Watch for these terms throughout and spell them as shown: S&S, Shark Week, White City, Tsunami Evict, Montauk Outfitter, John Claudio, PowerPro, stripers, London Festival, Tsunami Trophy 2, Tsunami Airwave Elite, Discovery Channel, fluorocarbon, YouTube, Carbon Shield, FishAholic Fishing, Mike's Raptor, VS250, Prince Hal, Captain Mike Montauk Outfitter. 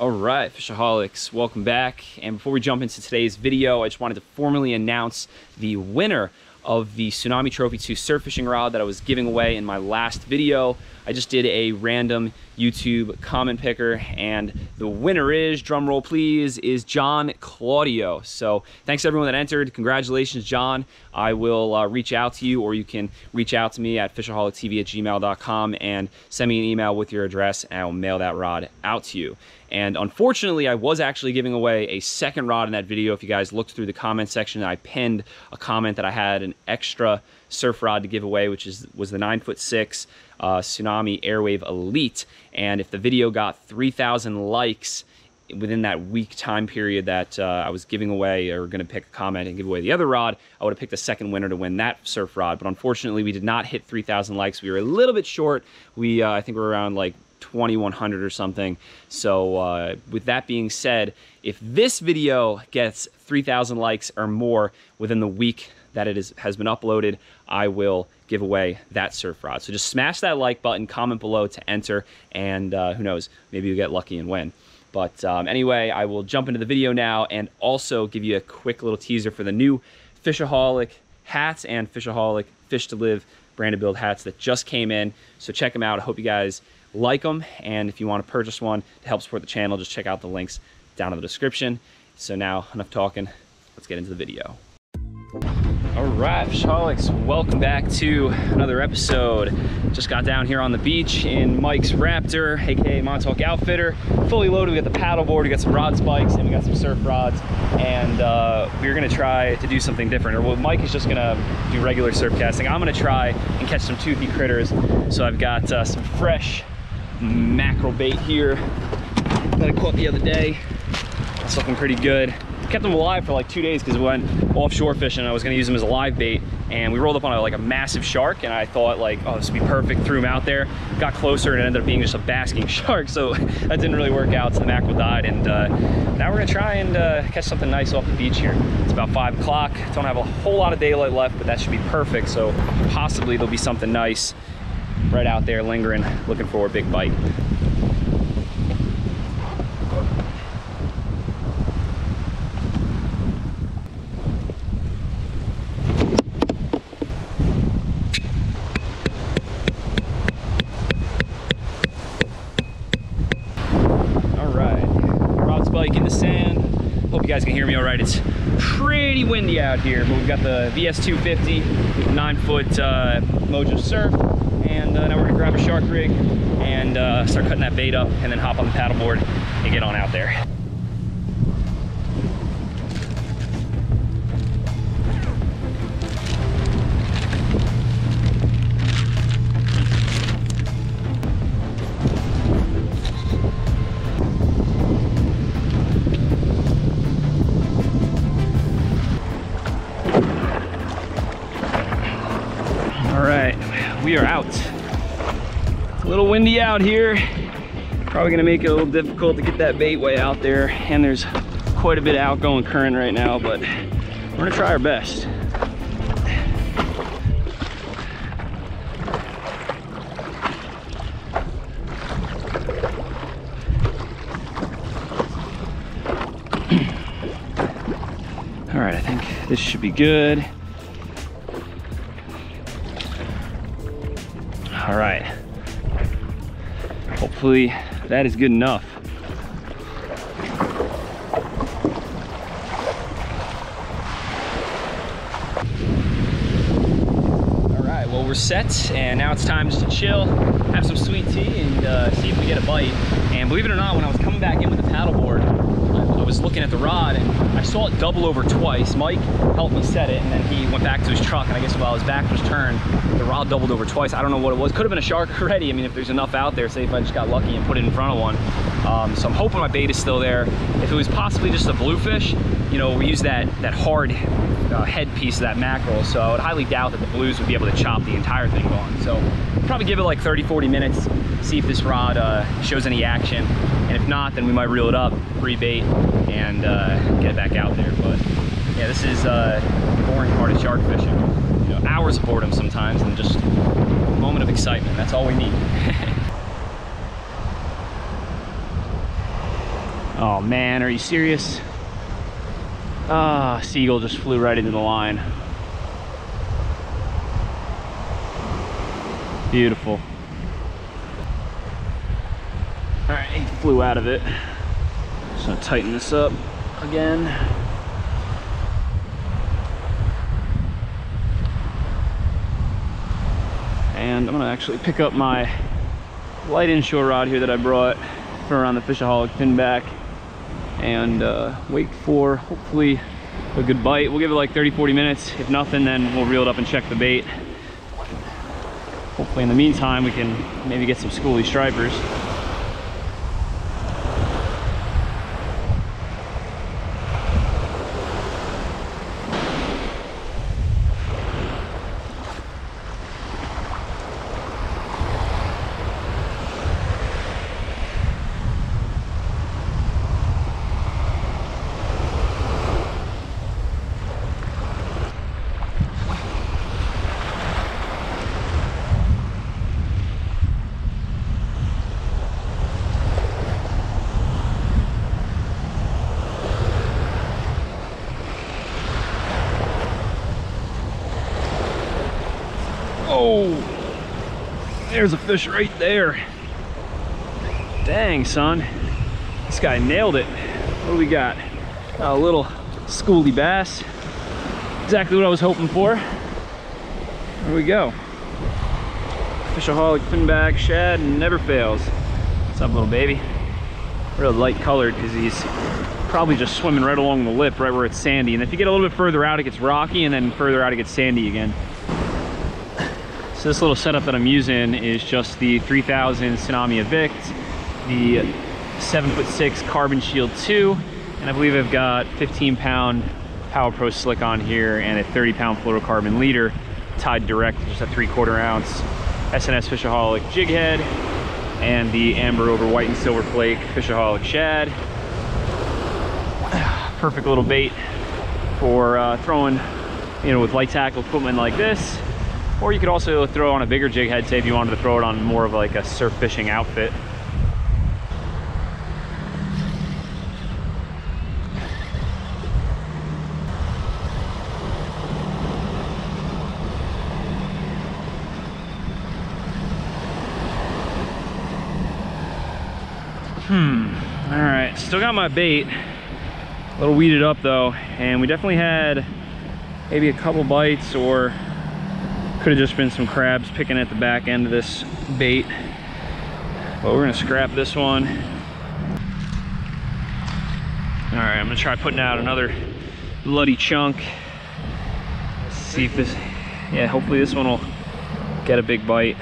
All right, Fishaholics, welcome back. And before we jump into today's video, I just wanted to formally announce the winner of the Tsunami Trophy 2 surf fishing rod that I was giving away in my last video. I just did a random YouTube comment picker, and the winner is, drum roll please, is John Claudio. So thanks to everyone that entered. Congratulations, John. I will reach out to you, or you can reach out to me at fishaholictv@gmail.com and send me an email with your address, and I will mail that rod out to you. And unfortunately, I was actually giving away a second rod in that video. If you guys looked through the comment section, I pinned a comment that I had an extra surf rod to give away, which was the 9'6" Tsunami Airwave Elite. And if the video got 3,000 likes within that week time period that I was giving away, or gonna pick a comment and give away the other rod, I would have picked a second winner to win that surf rod. But unfortunately, we did not hit 3,000 likes. We were a little bit short. We I think we were around like 2,100 or something. So with that being said, if this video gets 3,000 likes or more within the week that it has been uploaded, I will give away that surf rod. So just smash that like button, comment below to enter, and who knows, maybe you'll get lucky and win. But anyway, I will jump into the video now and also give you a quick little teaser for the new Fishaholic hats and Fishaholic Fish to Live brand of build hats that just came in. So check them out. I hope you guys like them, and if you want to purchase one to help support the channel, just check out the links down in the description. So now, enough talking, let's get into the video. All right, Fishaholics, welcome back to another episode. Just got down here on the beach in Mike's Raptor, aka Montauk Outfitter. Fully loaded, we got the paddleboard, we got some rod spikes, and we got some surf rods. And we're gonna try to do something different. Or well, Mike is just gonna do regular surf casting. I'm gonna try and catch some toothy critters. So I've got some fresh mackerel bait here that I caught the other day. It's looking pretty good. Kept them alive for like 2 days because we went offshore fishing and I was gonna use them as a live bait, and we rolled up on a massive shark, and I thought like, oh, this would be perfect, threw him out there, got closer, and it ended up being just a basking shark, so that didn't really work out, so the mackerel died. And now we're gonna try and catch something nice off the beach here. It's about 5 o'clock, don't have a whole lot of daylight left, but that should be perfect, so possibly there'll be something nice right out there lingering, looking for a big bite. All right, rod spike in the sand. Hope you guys can hear me all right. It's pretty windy out here, but we've got the VS250 9-foot Mojo surf. And now we're gonna grab a shark rig and start cutting that bait up, and then hop on the paddleboard and get on out there. We are out. It's a little windy out here. Probably gonna make it a little difficult to get that bait way out there, and there's quite a bit of outgoing current right now, but we're gonna try our best. All right, I think this should be good. All right, hopefully that is good enough. All right, well, we're set, and now it's time just to chill, have some sweet tea, and see if we get a bite. And believe it or not, when I was coming back in with the paddleboard, I was looking at the rod, and I saw it double over twice. Mike helped me set it, and then he went back to his truck, and I guess while his back was turned, the rod doubled over twice. I don't know what it was. Could have been a shark already. I mean, if there's enough out there, say if I just got lucky and put it in front of one. So I'm hoping my bait is still there. If it was possibly just a bluefish, you know, we use that hard headpiece of that mackerel, so I would highly doubt that the blues would be able to chop the entire thing on. So probably give it like 30-40 minutes, see if this rod shows any action, and if not, then we might reel it up, rebait, and get it back out there. But yeah, this is the boring part of shark fishing. You know, hours of boredom sometimes, and just a moment of excitement. That's all we need. Oh man, are you serious? Ah, seagull just flew right into the line. Beautiful. All right, he flew out of it. Just gonna tighten this up again. And I'm gonna actually pick up my light inshore rod here that I brought from around the Fishaholic fin back and wait for hopefully a good bite. We'll give it like 30-40 minutes. If nothing, then we'll reel it up and check the bait. Hopefully in the meantime, we can maybe get some schoolie stripers. There's a fish right there. Dang, son. This guy nailed it. What do we got? A little schoolie bass. Exactly what I was hoping for. Here we go. Fishaholic finback shad never fails. What's up, little baby? Real light colored because he's probably just swimming right along the lip, right where it's sandy. And if you get a little bit further out, it gets rocky, and then further out, it gets sandy again. So this little setup that I'm using is just the 3000 Tsunami Evict, the 7'6" Carbon Shield 2, and I believe I've got 15-pound PowerPro slick on here and a 30-pound fluorocarbon leader tied direct, just a 3/4 ounce S&S Fishaholic jig head, and the amber over white and silver flake Fishaholic shad. Perfect little bait for throwing, you know, with light tackle equipment like this. Or you could also throw on a bigger jig head, say if you wanted to throw it on more of like a surf fishing outfit. All right, still got my bait. A little weeded up though, and we definitely had maybe a couple bites, or could have just been some crabs picking at the back end of this bait. But we're gonna scrap this one. All right, I'm gonna try putting out another bloody chunk. Let's see if this, yeah, hopefully this one will get a big bite.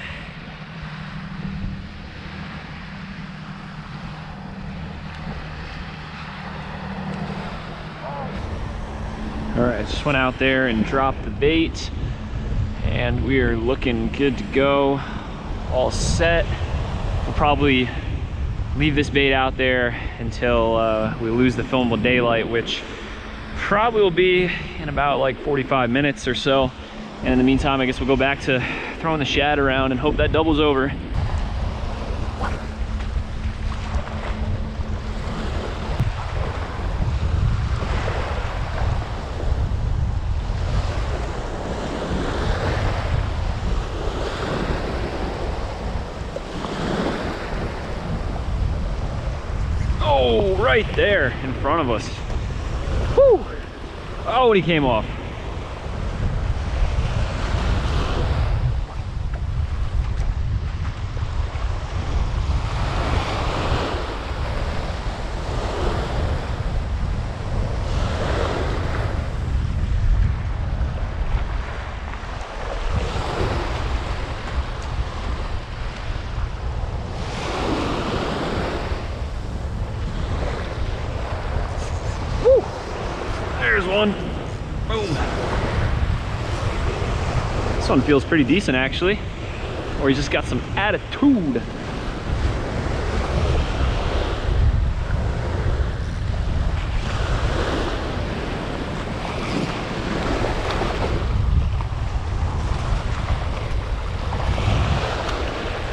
All right, just went out there and dropped the bait. And we are looking good to go, all set. We'll probably leave this bait out there until we lose the filmable daylight, which probably will be in about like 45 minutes or so. And in the meantime, I guess we'll go back to throwing the shad around and hope that doubles over. Right there in front of us. Woo! Oh, he came off. One. Boom. This one feels pretty decent actually, or he's just got some attitude.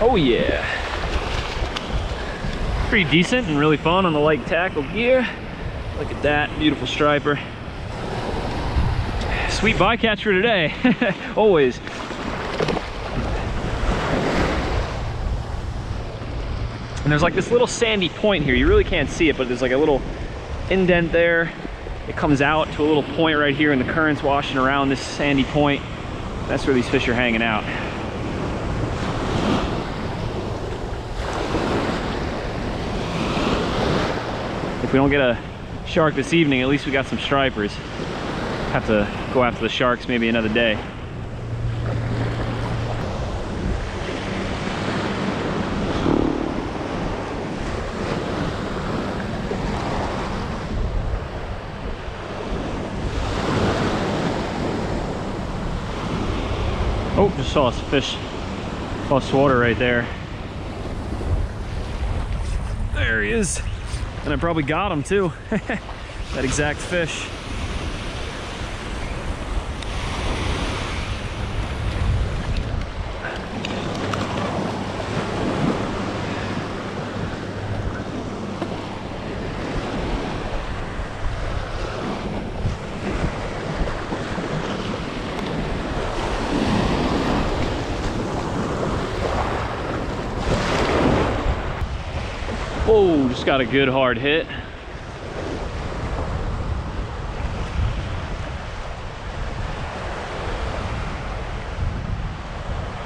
Oh yeah. pretty decent and really fun on the light tackle gear. Look at that beautiful striper. Sweet bycatch for today, always. And there's like this little sandy point here. You really can't see it, but there's like a little indent there. It comes out to a little point right here, and the current's washing around this sandy point. That's where these fish are hanging out. If we don't get a shark this evening, at least we got some stripers. Have to go after the sharks maybe another day. Oh, just saw a fish across the water right there. There he is. And I probably got him too. That exact fish. Whoa, just got a good hard hit.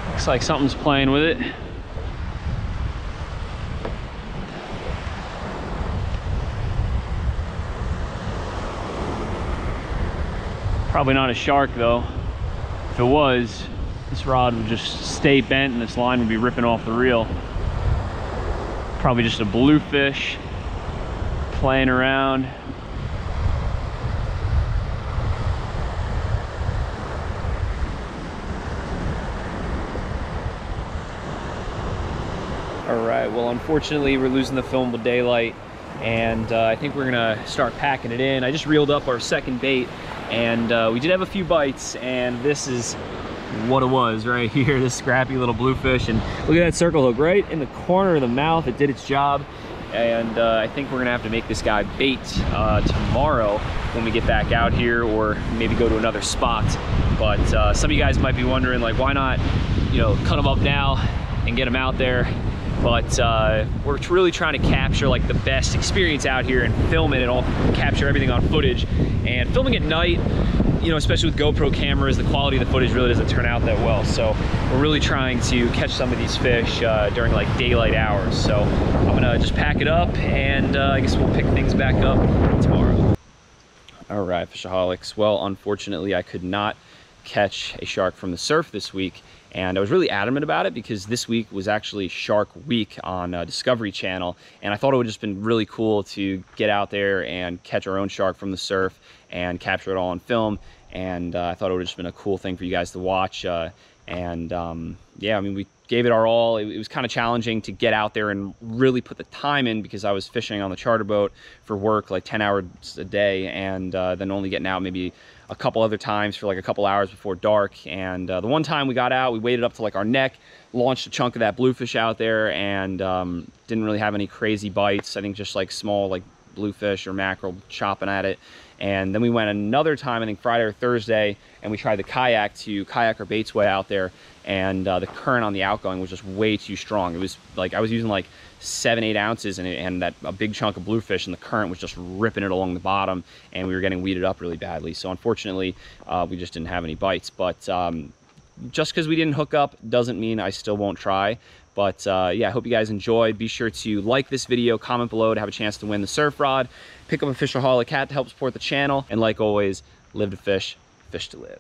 Looks like something's playing with it. Probably not a shark though. If it was, this rod would just stay bent and this line would be ripping off the reel. Probably just a bluefish playing around. All right, well, unfortunately we're losing the filmable daylight, and I think we're gonna start packing it in. I just reeled up our second bait, and we did have a few bites, and this is what it was right here, this scrappy little bluefish. And look at that circle hook right in the corner of the mouth. It did its job, and I think we're gonna have to make this guy bait tomorrow when we get back out here, or maybe go to another spot. But some of you guys might be wondering, like, why not, you know, cut them up now and get them out there? But we're really trying to capture like the best experience out here and film it and all, capture everything on footage. And filming at night, you know, especially with GoPro cameras, the quality of the footage really doesn't turn out that well. So we're really trying to catch some of these fish during like daylight hours. So I'm gonna just pack it up, and I guess we'll pick things back up tomorrow. All right, Fishaholics. Well, unfortunately I could not catch a shark from the surf this week. And I was really adamant about it because this week was actually Shark Week on Discovery Channel. And I thought it would just been really cool to get out there and catch our own shark from the surf and capture it all on film. And I thought it would just been a cool thing for you guys to watch. Yeah, I mean, we gave it our all. It was kind of challenging to get out there and really put the time in because I was fishing on the charter boat for work like 10 hours a day, and then only getting out maybe a couple other times for like a couple hours before dark. And the one time we got out, we waded up to like our neck, launched a chunk of that bluefish out there, and didn't really have any crazy bites. I think just like small like bluefish or mackerel chopping at it. And then we went another time, I think Friday or Thursday, and we tried the kayak to kayak our baits way out there, and the current on the outgoing was just way too strong. It was like, I was using like 7-8 ounces and that a big chunk of bluefish, and the current was just ripping it along the bottom, and we were getting weeded up really badly. So unfortunately, we just didn't have any bites. But just because we didn't hook up doesn't mean I still won't try. But yeah, I hope you guys enjoyed. Be sure to like this video, comment below to have a chance to win the surf rod, pick up a Fishaholic hat to help support the channel, and like always, live to fish, fish to live.